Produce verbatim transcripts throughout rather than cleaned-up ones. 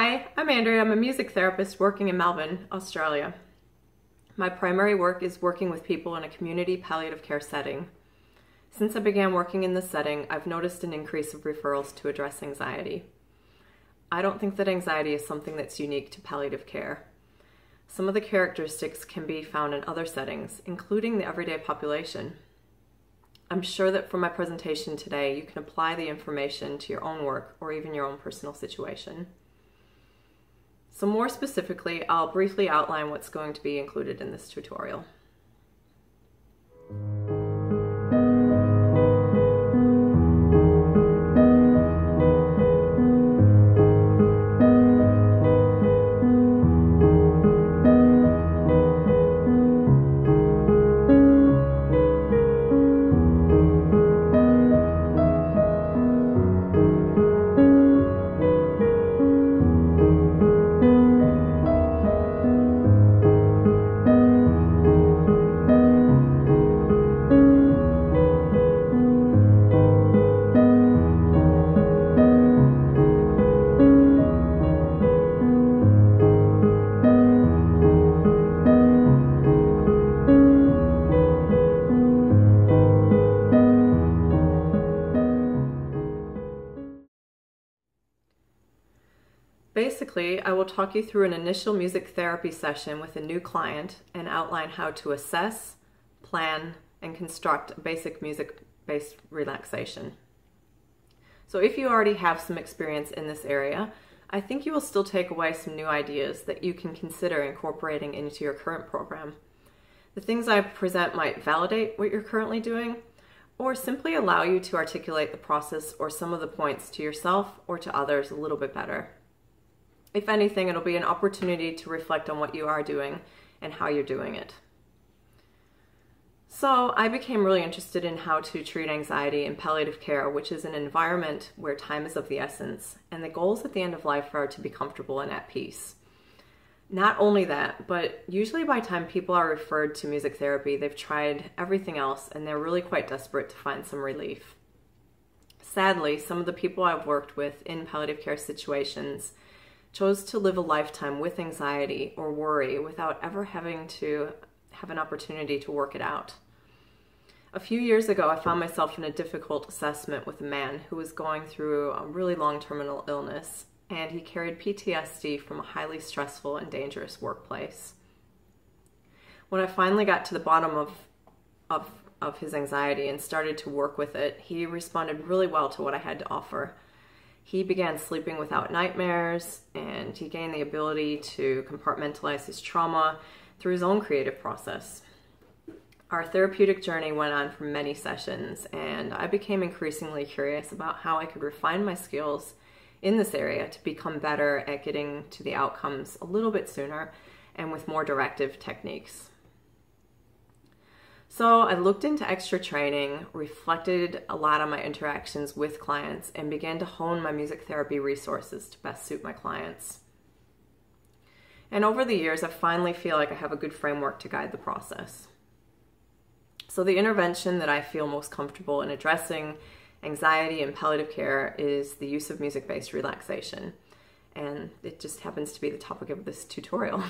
Hi, I'm Andrea. I'm a music therapist working in Melbourne, Australia. My primary work is working with people in a community palliative care setting. Since I began working in this setting, I've noticed an increase of referrals to address anxiety. I don't think that anxiety is something that's unique to palliative care. Some of the characteristics can be found in other settings, including the everyday population. I'm sure that from my presentation today, you can apply the information to your own work or even your own personal situation. So more specifically, I'll briefly outline what's going to be included in this tutorial. Basically, I will talk you through an initial music therapy session with a new client and outline how to assess, plan, and construct a basic music-based relaxation. So if you already have some experience in this area, I think you will still take away some new ideas that you can consider incorporating into your current program. The things I present might validate what you're currently doing, or simply allow you to articulate the process or some of the points to yourself or to others a little bit better. If anything, it'll be an opportunity to reflect on what you are doing and how you're doing it. So I became really interested in how to treat anxiety in palliative care, which is an environment where time is of the essence, and the goals at the end of life are to be comfortable and at peace. Not only that, but usually by the time people are referred to music therapy, they've tried everything else, and they're really quite desperate to find some relief. Sadly, some of the people I've worked with in palliative care situations chose to live a lifetime with anxiety or worry without ever having to have an opportunity to work it out. A few years ago, I found myself in a difficult assessment with a man who was going through a really long terminal illness, and he carried P T S D from a highly stressful and dangerous workplace. When I finally got to the bottom of, of, of his anxiety and started to work with it, he responded really well to what I had to offer. He began sleeping without nightmares, and he gained the ability to compartmentalize his trauma through his own creative process. Our therapeutic journey went on for many sessions, and I became increasingly curious about how I could refine my skills in this area to become better at getting to the outcomes a little bit sooner and with more directive techniques. So I looked into extra training, reflected a lot on my interactions with clients, and began to hone my music therapy resources to best suit my clients. And over the years, I finally feel like I have a good framework to guide the process. So the intervention that I feel most comfortable in addressing anxiety and palliative care is the use of music-based relaxation. And it just happens to be the topic of this tutorial.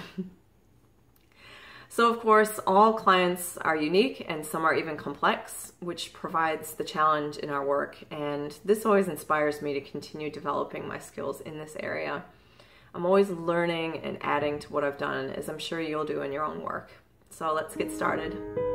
So of course, all clients are unique and some are even complex, which provides the challenge in our work, and this always inspires me to continue developing my skills in this area. I'm always learning and adding to what I've done, as I'm sure you'll do in your own work. So let's get started.